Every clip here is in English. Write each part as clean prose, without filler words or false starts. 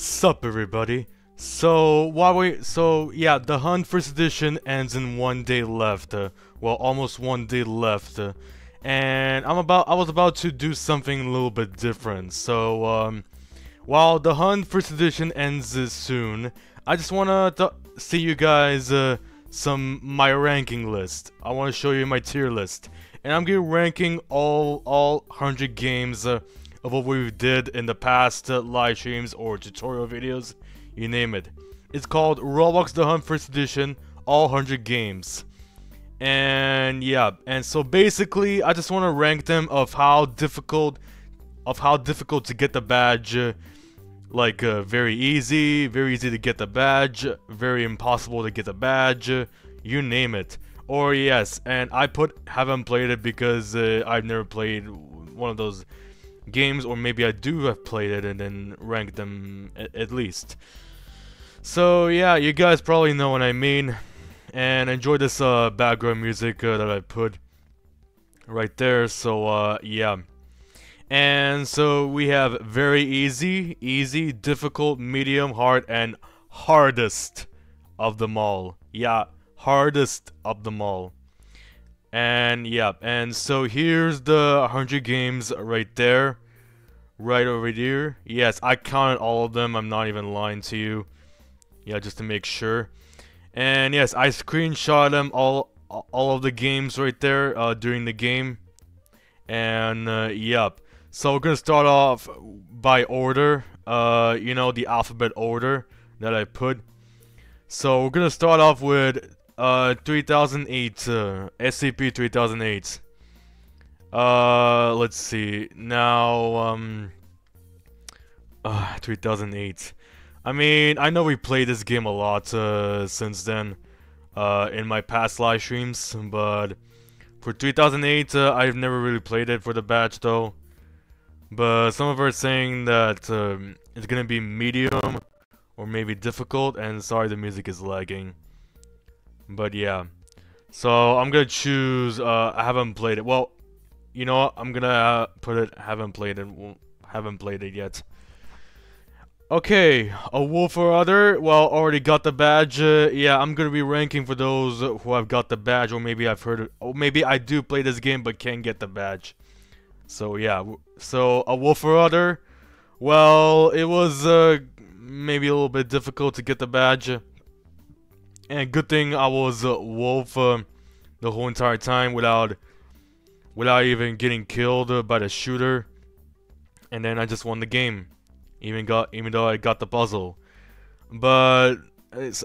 Sup everybody. So yeah, the Hunt First Edition ends in 1 day left. Well, almost 1 day left, and I was about to do something a little bit different. So while the Hunt First Edition ends soon, I just wanna see you guys my ranking list. I want to show you my tier list, and I'm gonna be ranking all 100 games of what we did in the past live streams or tutorial videos, you name it. It's called Roblox The Hunt First Edition, all 100 games. And yeah, and so basically I just want to rank them of how difficult to get the badge, very easy to get the badge, very impossible to get the badge, you name it. Or yes, and I haven't played it because I've never played one of those games, or maybe I do have played it and then ranked them at least. So yeah, you guys probably know what I mean. And enjoy this background music that I put right there. So yeah, and so we have very easy, easy, difficult, medium, hard, and hardest of them all. Yeah, hardest of them all. And yeah, and so here's the 100 games right there, right over here. Yes, I counted all of them, I'm not even lying to you. Yeah, just to make sure. And yes, I screenshot them all of the games right there during the game. And yep, so we're gonna start off by order, you know, the alphabet order that I put. So we're gonna start off with 3008, SCP-3008. Let's see. Now, 3008. I mean, I know we played this game a lot since then, in my past live streams, but for 3008, I've never really played it for the badge though. But some of are saying that it's gonna be medium or maybe difficult, and sorry the music is lagging. But yeah, so I'm gonna choose I haven't played it. Well, you know what? I'm gonna put it haven't played it yet. Okay, a wolf or other. Well, already got the badge. Yeah, I'm gonna be ranking for those who have got the badge, or maybe I've heard it. Or maybe I do play this game but can't get the badge. So yeah, so a wolf or other. Well, it was maybe a little bit difficult to get the badge. And good thing I was a wolf the whole entire time without even getting killed by the shooter. And then I just won the game, even though I got the puzzle. But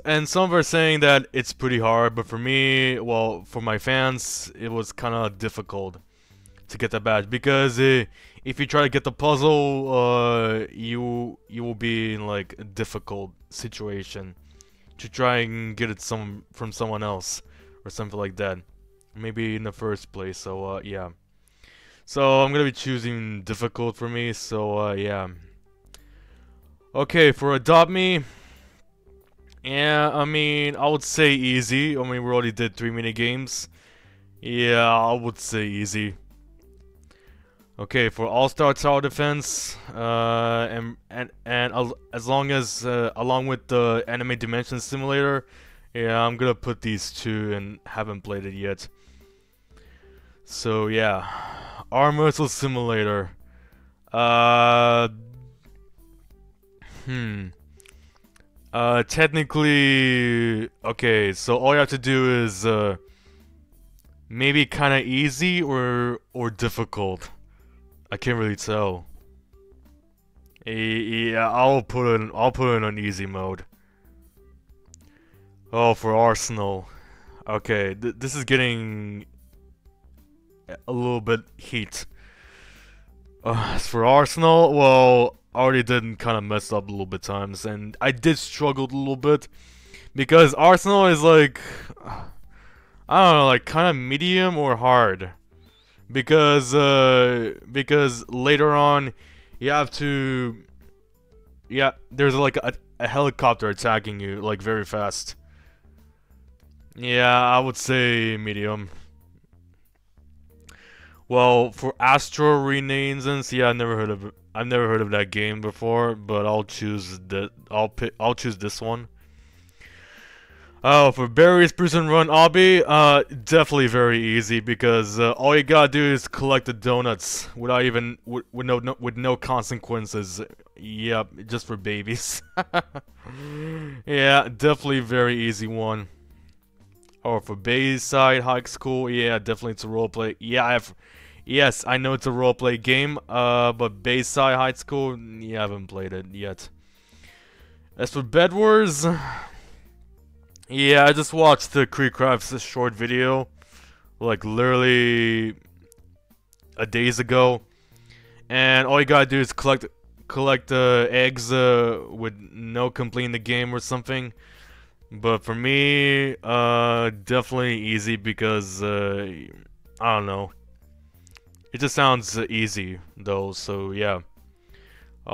and some are saying that it's pretty hard, but for me, well, for my fans, it was kind of difficult to get the badge, because if you try to get the puzzle, you will be in like a difficult situation to try and get it from someone else or something like that, maybe in the first place. So yeah, so I'm gonna be choosing difficult for me. So yeah, okay, for adopt me, yeah, I mean, I would say easy. I mean, we already did 3 mini games. Yeah, I would say easy. Okay, for all-star tower defense, along with the anime dimension simulator. Yeah, I'm gonna put these two, and haven't played it yet. So yeah, arm wrestle simulator. Technically, okay. So all you have to do is maybe kind of easy or difficult. I can't really tell. Yeah, I'll put it on easy mode. Oh, for Arsenal. Okay, this is getting a little bit heat. As for Arsenal, well, I already did kind of mess up a little bit times, and I did struggle a little bit because Arsenal is like, I don't know, like kind of medium or hard. Because later on you have to, yeah, there's like a helicopter attacking you like very fast. Yeah, I would say medium. Well, for Astro Renaissance, yeah, I never heard of I've never heard of that game before, but I'll choose the I'll choose this one. Oh, for berries, spruce, and run, obby, definitely very easy because all you gotta do is collect the donuts without even with no consequences. Yep, just for babies. Yeah, definitely very easy one. Or for Bayside High School, yeah, definitely it's a roleplay. Yeah, yes, I know it's a roleplay game. But Bayside High School, yeah, I haven't played it yet. As for Bed Wars. Yeah, I just watched the CreeCrafts short video, like literally a days ago, and all you gotta do is collect the eggs with no completing the game or something. But for me, definitely easy because I don't know, it just sounds easy though. So yeah,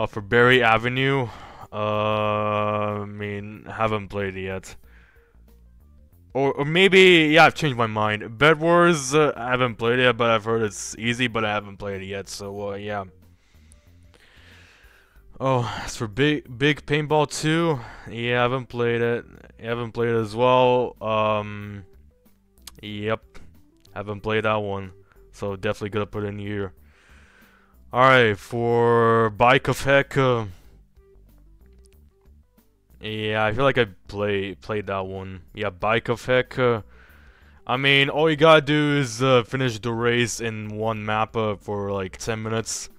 for Berry Avenue, I mean, haven't played it yet. Or maybe, yeah, I've changed my mind. Bed Wars, I haven't played it, but I've heard it's easy, but I haven't played it yet, so, yeah. Oh, as for Big Paintball 2, yeah, I haven't played it. I haven't played it as well. Yep, haven't played that one, so definitely gonna put it in here. Alright, for Bike of Heck, yeah, I feel like I played that one. Yeah, Bike of Heck. I mean, all you gotta do is finish the race in one map for like 10 minutes.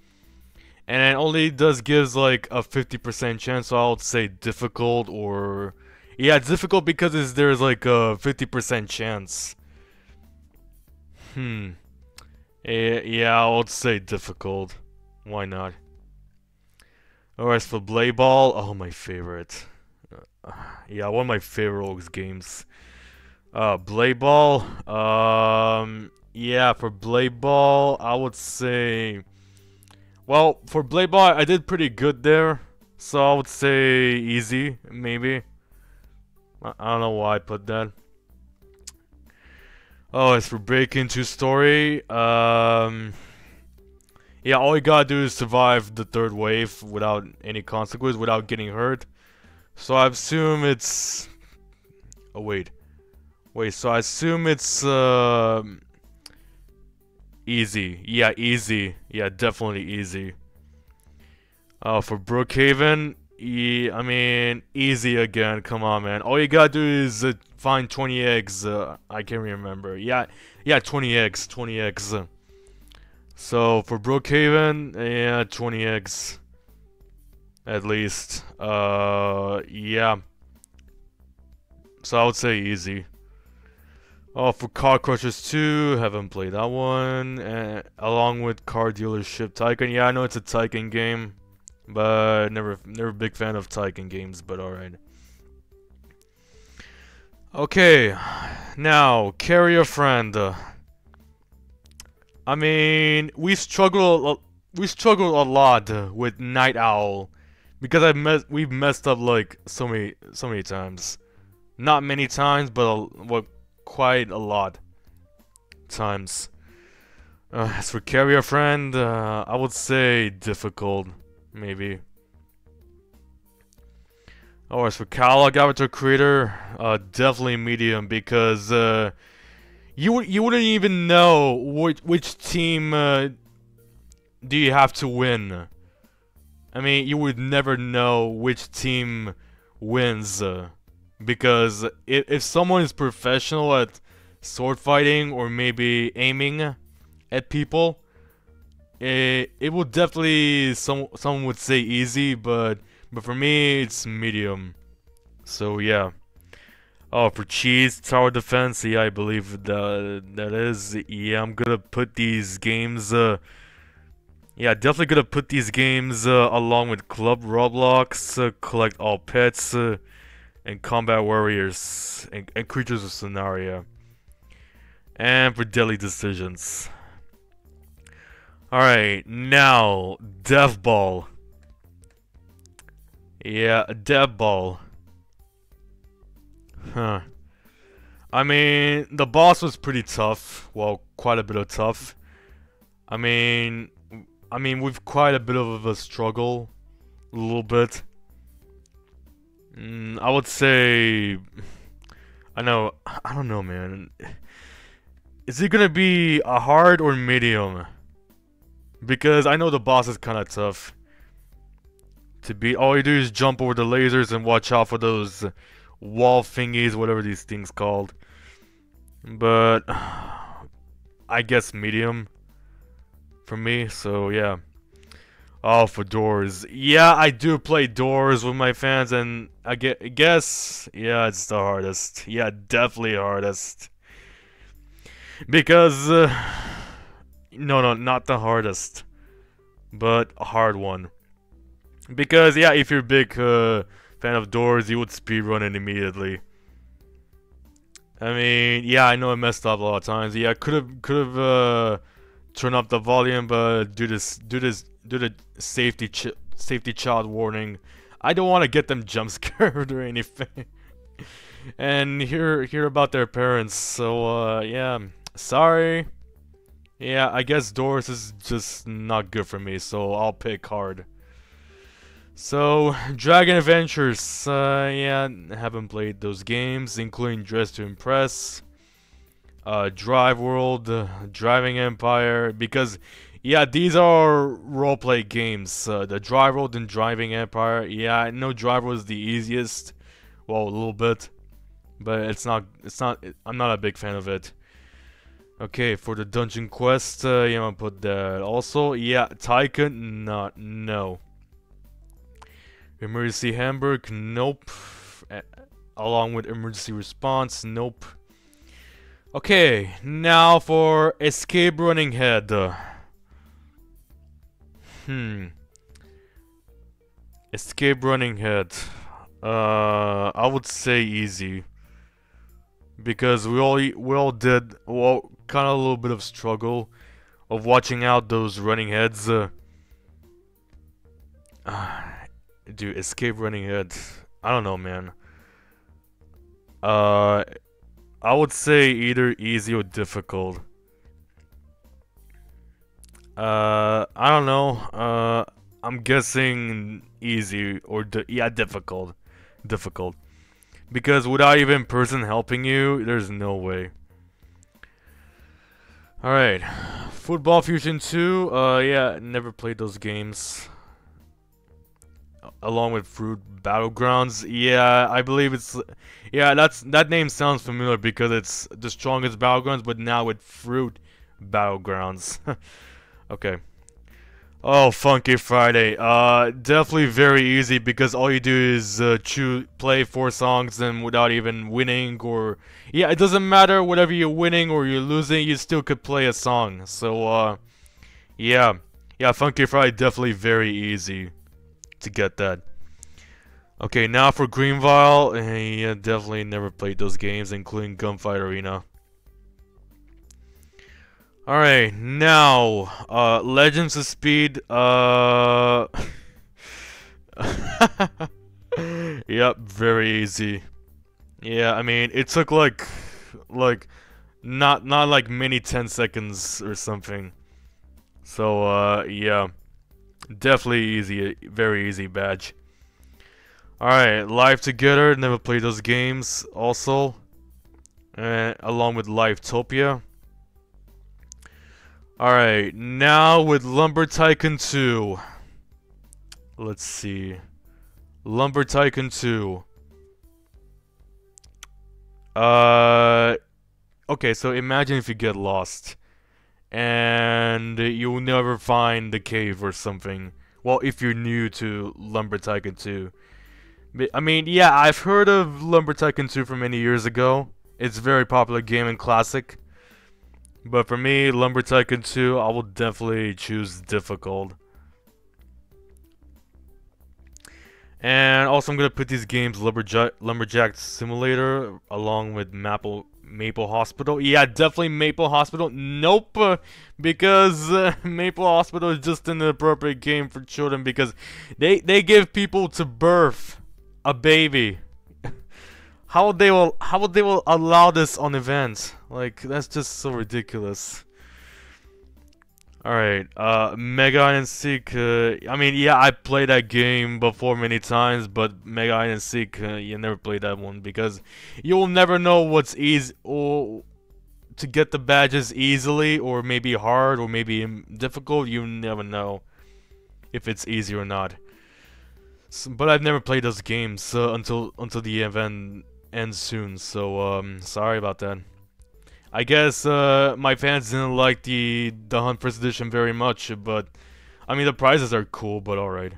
And it only gives like a 50% chance, so I would say difficult or... Yeah, it's difficult because there's like a 50% chance. Yeah, I would say difficult. Why not? Alright, so Blay Ball. Oh, my favorite. Yeah, one of my favorite games. Blade Ball. Yeah, for Blade Ball, I would say... Well, for Blade Ball, I did pretty good there. So I would say easy, maybe. I don't know why I put that. Oh, it's for Breaking 2 Story. Yeah, all you gotta do is survive the third wave without any consequence, without getting hurt. So I assume it's... Oh, wait. Wait, so I assume it's... easy. Yeah, easy. Yeah, definitely easy. For Brookhaven, I mean, easy again. Come on, man. All you gotta do is find 20 eggs. I can't remember. Yeah, 20 eggs. 20 eggs. So, for Brookhaven, yeah, 20 eggs. At least, yeah. So I would say easy. Oh, for Car Crushers 2, haven't played that one. Along with Car Dealership Tycoon. Yeah, I know it's a Tycoon game, but never a big fan of Tycoon games. But all right. Okay, now Carry a Friend. I mean, we struggled a lot with Night Owl. Because we've messed up like so many times. Not many times, but quite a lot times. As for Carry a Friend, I would say difficult, maybe. Or as for Catalog Avatar Creator, definitely medium because you wouldn't even know which team do you have to win. I mean, you would never know which team wins because if someone is professional at sword fighting or maybe aiming at people, it will definitely someone would say easy, but for me it's medium. So yeah. Oh, for Cheese Tower Defense, yeah, I believe that is. Yeah, I'm gonna put these games. Yeah, definitely gonna put these games along with Club Roblox, Collect All Pets, and Combat Warriors, and Creatures of Scenario. And for Daily Decisions. Alright, now, Dev Ball. Yeah, Dev Ball. Huh. I mean, the boss was pretty tough. Well, quite a bit of tough. I mean... I mean, we've quite a bit of a struggle, a little bit. I would say, I don't know, man. Is it gonna be a hard or medium? Because I know the boss is kind of tough to beat. All you do is jump over the lasers and watch out for those wall thingies, whatever these things called. But I guess medium for me. So yeah. Oh, for doors. Yeah, I do play doors with my fans, and I guess, yeah, it's the hardest. Yeah, definitely hardest. Because, no, not the hardest, but a hard one. Because, yeah, if you're a big fan of doors, you would speedrun it immediately. I mean, yeah, I know I messed up a lot of times. Yeah, I could have turned up the volume, but do the safety child warning. I don't want to get them jump scared or anything, and hear about their parents. So yeah, sorry. Yeah, I guess doors is just not good for me, so I'll pick hard. So Dragon Adventures, yeah, haven't played those games, including Dress to Impress, Drive World, Driving Empire, because. Yeah, these are roleplay games. The Drive World and Driving Empire. Yeah, I know Drive World is the easiest. Well, a little bit, but it's not. I'm not a big fan of it. Okay, for the dungeon quest, yeah, I'm gonna put that also. Yeah, Tycoon, not no. Emergency Hamburg, nope. Along with emergency response, nope. Okay, now for Escape Running Head. Escape Running Head. I would say easy. Because we all did, well, kind of a little bit of struggle of watching out those running heads. Dude, Escape Running Head. I don't know, man. I would say either easy or difficult. I don't know. I'm guessing easy or difficult, because without even person helping you, there's no way. All right, Football Fusion 2. Yeah, never played those games. Along with Fruit Battlegrounds. Yeah, I believe it's. Yeah, that name sounds familiar because it's the strongest battlegrounds, but now with Fruit Battlegrounds. Okay. Oh, Funky Friday. Definitely very easy because all you do is play 4 songs and without even winning or... Yeah, it doesn't matter whatever you're winning or you're losing, you still could play a song. So, yeah. Yeah, Funky Friday, definitely very easy to get that. Okay, now for Greenville. Yeah, definitely never played those games, including Gunfight Arena. Alright, now, Legends of Speed, yep, very easy. Yeah, I mean, it took like, not like many 10 seconds or something. So, yeah, definitely easy, very easy badge. Alright, Live Together, never played those games also. Along with Livetopia. Alright, now with Lumber Tycoon 2. Let's see. Lumber Tycoon 2. Okay, so imagine if you get lost. And you'll never find the cave or something. Well, if you're new to Lumber Tycoon 2. I mean, yeah, I've heard of Lumber Tycoon 2 from many years ago. It's a very popular game and classic. But for me, Lumber Tycoon 2, I will definitely choose difficult. And also I'm going to put these games, Lumberjack Simulator, along with Maple Hospital. Yeah, definitely Maple Hospital. Nope, because Maple Hospital is just an inappropriate game for children because they give people to birth a baby. How they will allow this on events? Like, that's just so ridiculous. Alright, Mega Hide and Seek, I mean, yeah, I played that game before many times, but Mega Hide and Seek, you never play that one, because you'll never know what's easy, or to get the badges easily, or maybe hard, or maybe difficult, you never know if it's easy or not. So, but I've never played those games until the event ends soon, so sorry about that. I guess my fans didn't like the Hunt First Edition very much, but I mean the prizes are cool, but alright.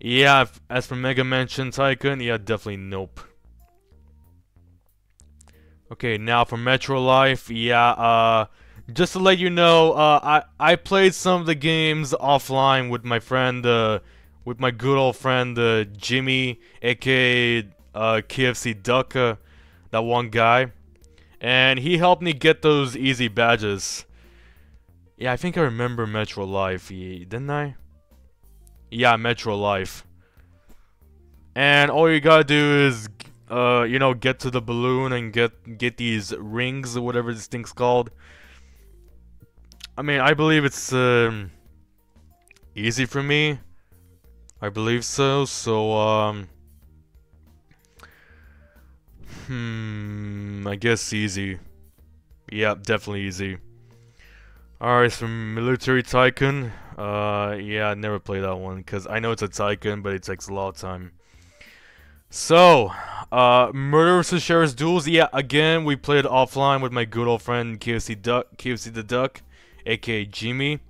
Yeah, as for Mega Mansion Tycoon, yeah, definitely nope. Okay, now for Metro Life, yeah, just to let you know, I played some of the games offline with my friend, with my good old friend Jimmy, aka KFC Duck, that one guy. And he helped me get those easy badges. Yeah, I think I remember Metro Life, didn't I? Yeah, Metro Life. And all you gotta do is, you know, get to the balloon and get these rings, or whatever this thing's called. I mean, I believe it's easy for me. I believe so, so I guess easy. Yeah, definitely easy. Alright, so Military Tycoon. Yeah, I never played that one, because I know it's a Tycoon, but it takes a lot of time. So, Murder vs. Sheriff's Duels. Yeah, again, we played offline with my good old friend KFC the Duck, aka Jimmy.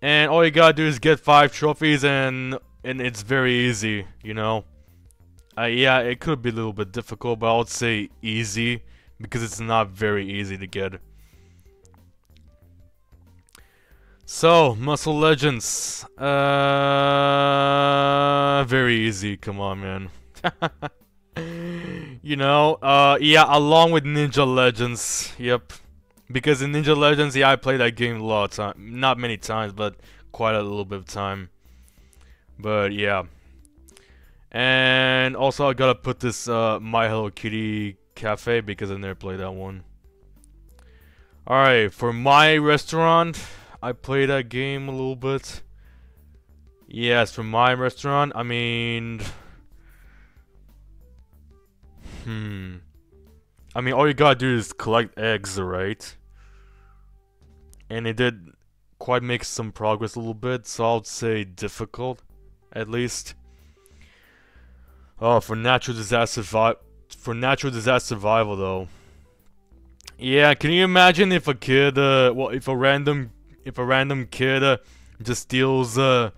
And all you gotta do is get 5 trophies, and it's very easy, you know. Yeah, it could be a little bit difficult, but I would say easy, because it's not very easy to get. So, Muscle Legends. Very easy, come on, man. You know, yeah, along with Ninja Legends, yep. Because in Ninja Legends, yeah, I played that game a lot of time. Not many times, but quite a little bit of time. But, yeah. And also I gotta put this My Hello Kitty Cafe, because I never played that one. Alright, for My Restaurant, I played that game a little bit. Yes, for My Restaurant, I mean... I mean, all you gotta do is collect eggs, right? And it did quite make some progress a little bit, so I would say difficult, at least. Oh, for natural disaster survival, though. Yeah, can you imagine if a kid, well, if a random kid just steals kind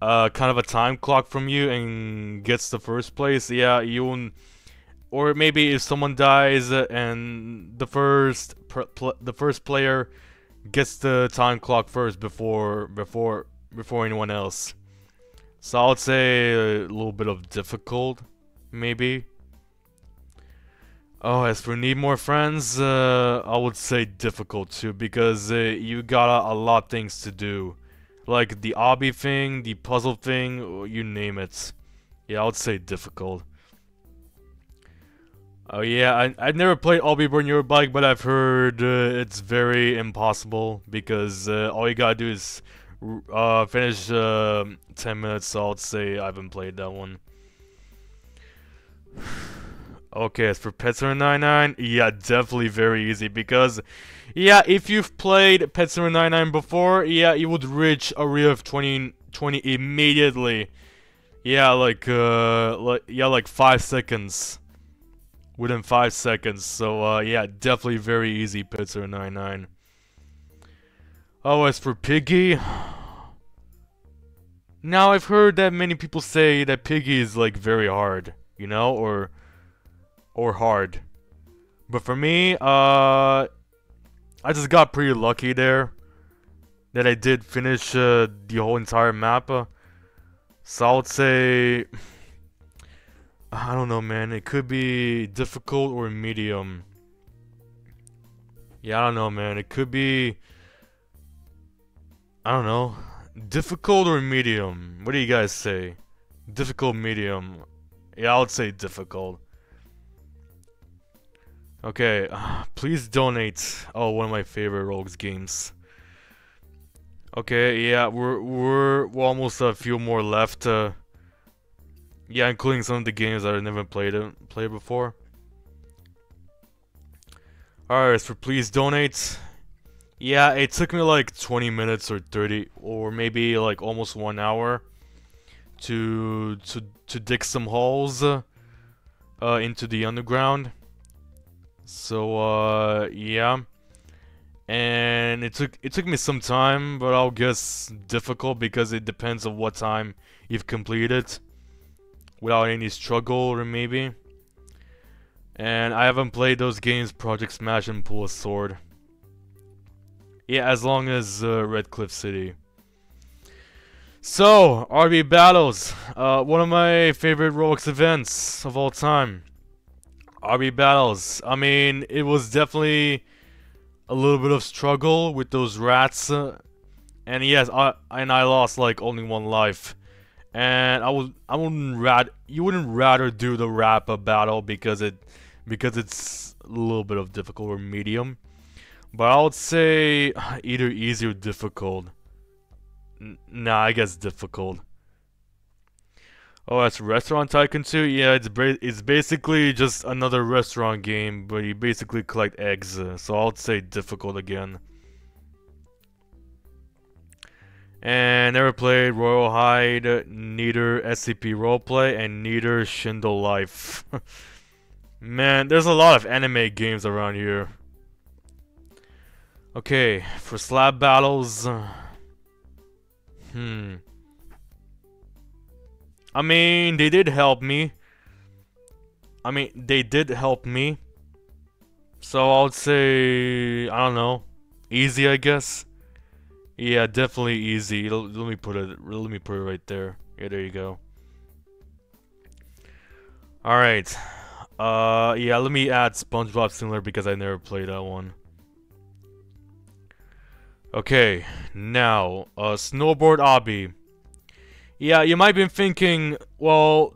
of a time clock from you and gets the first place? Yeah, you won't. Or maybe if someone dies and the first player gets the time clock first before anyone else. So I would say a little bit of difficult, maybe. Oh, as for Need More Friends, I would say difficult too, because you got a lot of things to do. Like the obby thing, the puzzle thing, you name it. Yeah, I would say difficult. Oh yeah, I've never played Obby Burn Your Bike, but I've heard it's very impossible, because all you gotta do is... finish 10 minutes, so I'd say I haven't played that one. Okay, as for Pet Sematary 99, yeah, definitely very easy, because, yeah, if you've played Pet Sematary 99 before, yeah, you would reach a rate of 20 immediately. Yeah, like 5 seconds. Within 5 seconds, so, yeah, definitely very easy, Pet Sematary 99. Oh, as for Piggy, now I've heard that many people say that Piggy is like very hard, you know, or hard. But for me, I just got pretty lucky there, that I did finish the whole entire map. So I would say, I don't know, man, it could be difficult or medium. Yeah, I don't know, man, it could be... I don't know, difficult or medium? What do you guys say? Difficult, medium. Yeah, I would say difficult. Okay, please donate. Oh, one of my favorite Rogues games. Okay, yeah, we're almost a few more left. Yeah, including some of the games that I never played before. Alright, so please donate. Yeah, it took me like 20 minutes or 30 or maybe like almost 1 hour to dig some holes into the underground. So yeah. And it took me some time, but I'll guess difficult because it depends on what time you've completed without any struggle or maybe. And I haven't played those games, Project Smash and Pull a Sword. Yeah, as long as Redcliffe City. So, RB Battles. One of my favorite Roblox events of all time. RB Battles. I mean, it was definitely a little bit of struggle with those rats. And yes, I lost like only one life. And you wouldn't rather do the rapper battle because it's a little bit of difficult or medium. But I would say either easy or difficult. Nah, I guess difficult. Oh, that's Restaurant Tycoon 2? Yeah, it's basically just another restaurant game, but you basically collect eggs. So I would say difficult again. And never played Royal Hide, neither SCP Roleplay, and neither Shindle Life. Man, there's a lot of anime games around here. Okay, for slab battles, I mean, they did help me. So I would say, I don't know, easy, I guess. Yeah, definitely easy. Let me put it right there. Yeah, there you go. All right. Yeah, let me add SpongeBob Simulator because I never played that one. Okay, now, Snowboard Obby. Yeah, you might be thinking, well,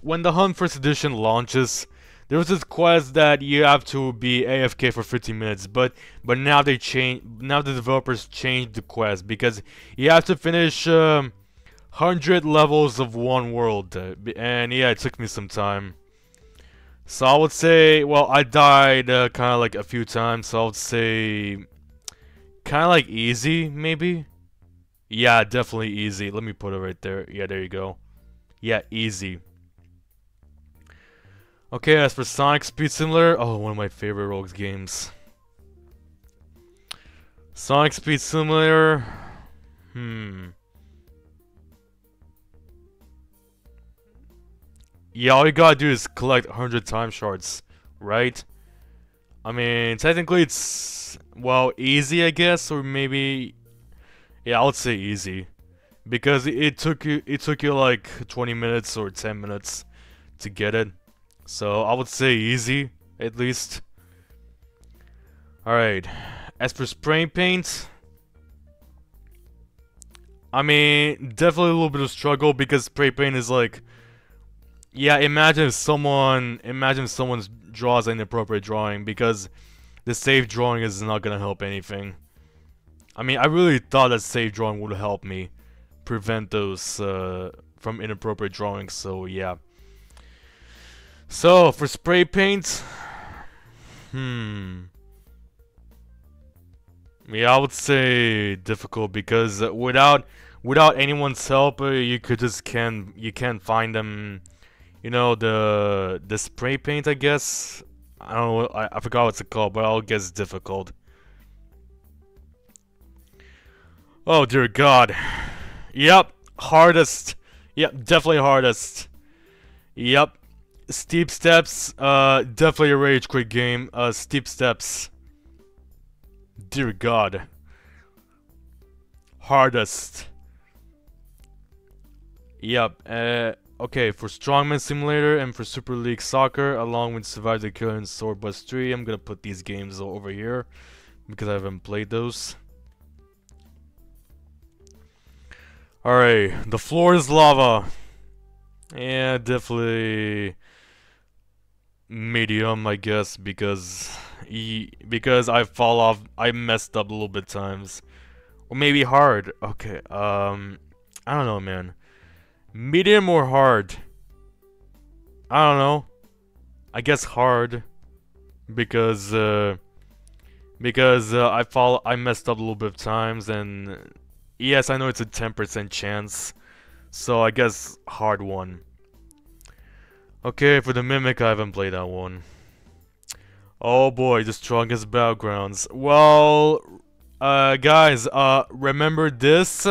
when the Hunt First Edition launches, there was this quest that you have to be AFK for 15 minutes, but now they change. Now the developers changed the quest because you have to finish 100 levels of one world, and yeah, it took me some time. So I would say, well, I died kind of like a few times, so I would say kind of like easy, maybe? Yeah, definitely easy. Let me put it right there. Yeah, there you go. Yeah, easy. Okay, as for Sonic Speed Simulator, oh, one of my favorite Rogues games. Sonic Speed Simulator, yeah, all you gotta do is collect 100 time shards, right? I mean, technically it's, well, easy, I guess, or maybe, yeah, I would say easy, because it took you like 20 minutes or 10 minutes to get it, so I would say easy, at least. Alright, as for spray paint, I mean, definitely a little bit of struggle, because spray paint is like, yeah, imagine if someone draws an inappropriate drawing, because the safe drawing is not gonna help anything. I mean, I really thought that safe drawing would help me prevent those from inappropriate drawings, so yeah. So, for spray paint, yeah, I would say difficult, because without anyone's help, you can't find them. You know, the spray paint, I guess. I don't know, I forgot what it's called, but I'll guess difficult. Oh dear God. Yep, hardest. Yep, definitely hardest. Yep, steep steps. Definitely a rage quit game. Steep steps. Dear God. Hardest. Yep. Okay, for Strongman Simulator and for Super League Soccer, along with Survive the Killer and Sword Bust 3, I'm gonna put these games over here because I haven't played those. Alright, The Floor is Lava. Yeah, definitely medium, I guess, because I messed up a little bit times Or maybe hard. Okay, I don't know, man. Medium or hard? I don't know. I guess hard. Because I messed up a little bit of times, and yes, I know it's a 10% chance, so I guess hard one. Okay, for the Mimic, I haven't played that one. Oh boy, the strongest battlegrounds. Well, guys, remember this?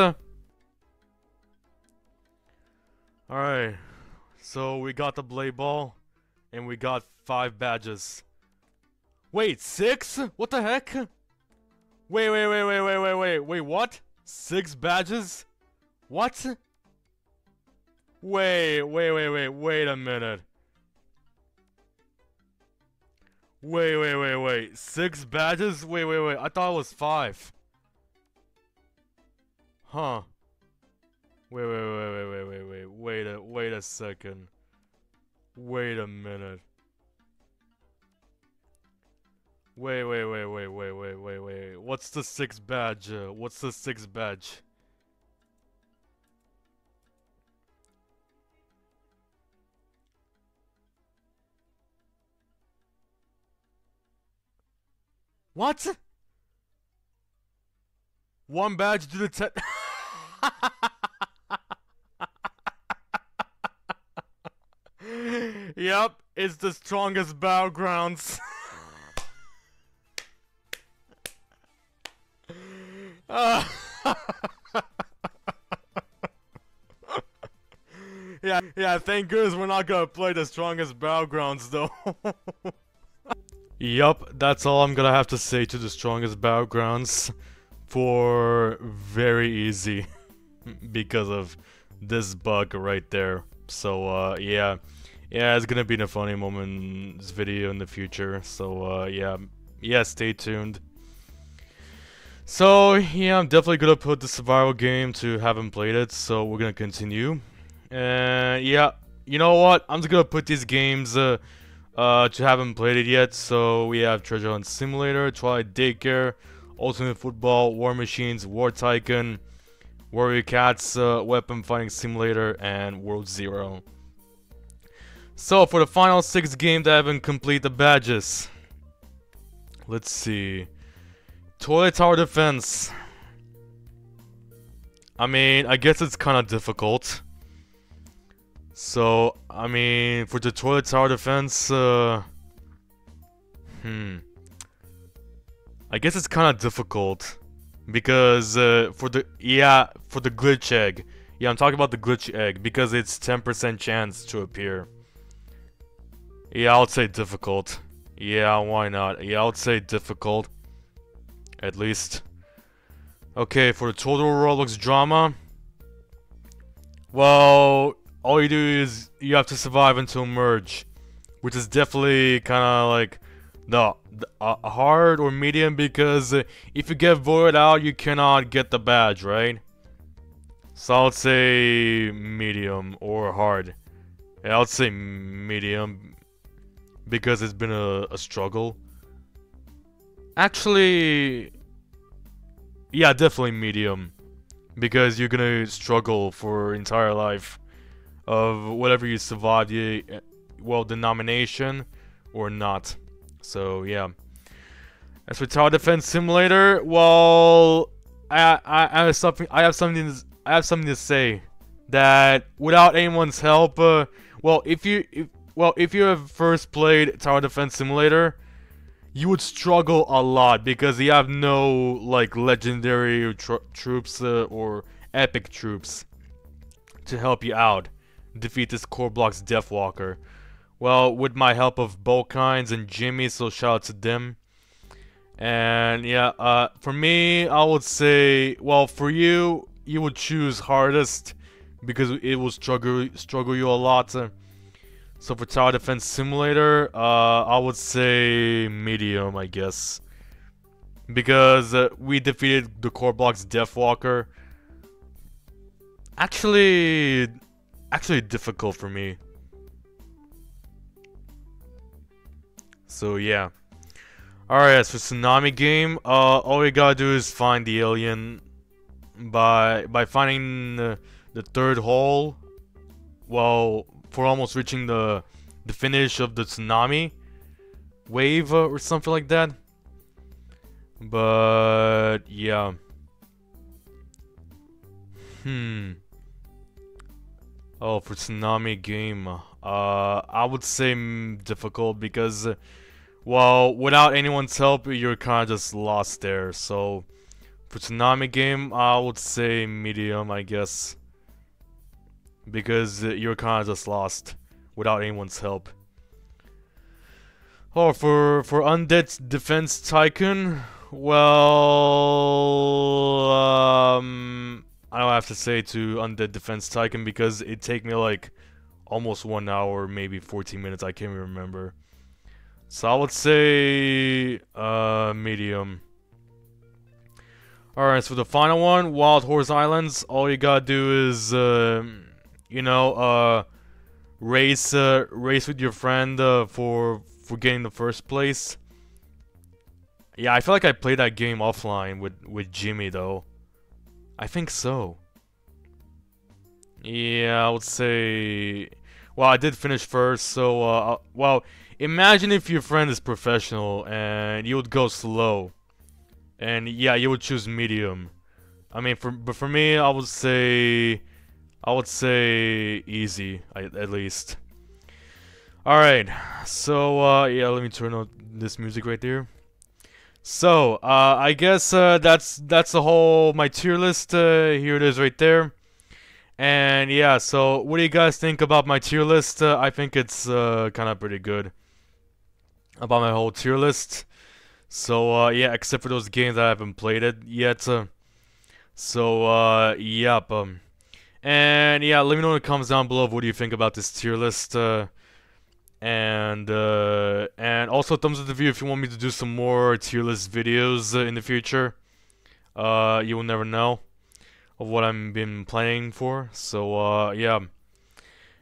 Alright, so we got the blade ball, and we got 5 badges. Wait, 6? What the heck? Wait, what? 6 badges? What? Wait a minute. Wait. 6 badges? Wait. I thought it was 5. Huh. Wait a second. Wait a minute. Wait. What's the 6th badge? What's the 6th badge? What? 1 badge to the 10. Yep, it's the strongest battlegrounds. Yeah, thank goodness we're not gonna play the strongest battlegrounds though. Yup, that's all I'm gonna have to say to the strongest battlegrounds for very easy because of this bug right there. So yeah, it's gonna be in a funny moments video in the future. So yeah, stay tuned. So yeah, I'm definitely gonna put the survival game to haven't played it. So we're gonna continue. And yeah, you know what? I'm just gonna put these games. To haven't played it yet, so we have Treasure Hunt Simulator, Twilight Daycare, Ultimate Football, War Machines, War Tycoon, Warrior Cats, Weapon Fighting Simulator, and World Zero. So for the final 6 games that haven't completed the badges, let's see. Toilet Tower Defense. I mean, I guess it's kind of difficult. So, I mean, for the Toilet Tower Defense, I guess it's kind of difficult. Because, for the glitch egg. Yeah, I'm talking about the glitch egg, because it's 10% chance to appear. Yeah, I would say difficult. Yeah, why not? Yeah, I would say difficult. At least. Okay, for the Total Roblox Drama. Well... all you do is you have to survive until merge, which is definitely kind of like the hard or medium, because if you get voted out, you cannot get the badge, right? So I would say medium or hard. And I would say medium because it's been a struggle. Actually, yeah, definitely medium because you're gonna struggle for entire life. Of whatever you survived, well, the nomination or not. So yeah. As for Tower Defense Simulator, well, I have something to say that without anyone's help, if you have first played Tower Defense Simulator, you would struggle a lot because you have no like legendary troops or epic troops to help you out. Defeat this core block's Death Walker. Well, with my help of Bolkinds and Jimmy, so shout out to them. And yeah, for me, I would say, well, for you, you would choose hardest because it will struggle you a lot. So for Tower Defense Simulator, I would say medium, I guess, because we defeated the core block's Death Walker. Actually difficult for me. So yeah. Alright, as for Tsunami Game, all we gotta do is find the alien by finding the third hole, well, for almost reaching the finish of the tsunami wave or something like that. But yeah. Oh, for tsunami game, I would say difficult, because well, without anyone's help, you're kind of just lost there. So for tsunami game, I would say medium, I guess, because you're kind of just lost without anyone's help. Oh, for Undead Defense Tycoon, well, I don't have to say to Undead Defense Tycoon, because it take me like almost 1 hour, maybe 14 minutes, I can't even remember. So I would say medium. Alright, so the final one, Wild Horse Islands. All you gotta do is, you know, race with your friend for getting the first place. Yeah, I feel like I played that game offline with Jimmy though. I think so. Yeah, I would say... well, I did finish first, so... well, imagine if your friend is professional and you would go slow. And yeah, you would choose medium. I mean, but for me, I would say... I would say easy, at least. Alright, so yeah, let me turn on this music right there. So, I guess that's the whole my tier list. Here it is right there. And yeah, so what do you guys think about my tier list? I think it's kind of pretty good about my whole tier list. So yeah, except for those games that I haven't played it yet. So yep. And yeah, let me know in the comments down below what do you think about this tier list. And also thumbs up the video if you want me to do some more tier list videos in the future. You will never know of what I've been planning for. So yeah.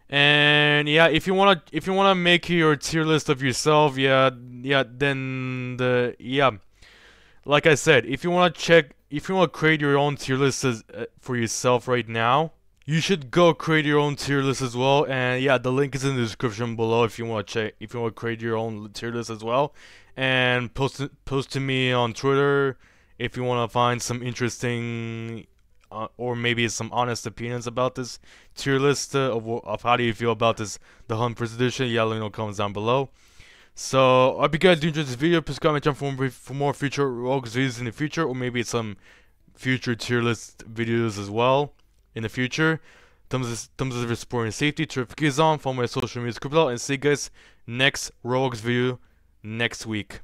And yeah, if you wanna make your tier list of yourself, yeah. Like I said, if you wanna create your own tier list for yourself right now, you should go create your own tier list as well. And yeah, the link is in the description below if you want to check, if you want to create your own tier list as well, and post to me on Twitter if you want to find some interesting or maybe some honest opinions about this tier list of how do you feel about this The Hunt First Edition. Yeah, let me know in the comments down below. So I hope you guys do enjoy this video. Please comment down for more future Roblox videos in the future, or maybe some future tier list videos as well. In the future, thumbs up for support and safety. Terrific is on. Follow my social media script, and see you guys next Roblox video next week.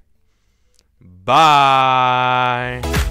Bye.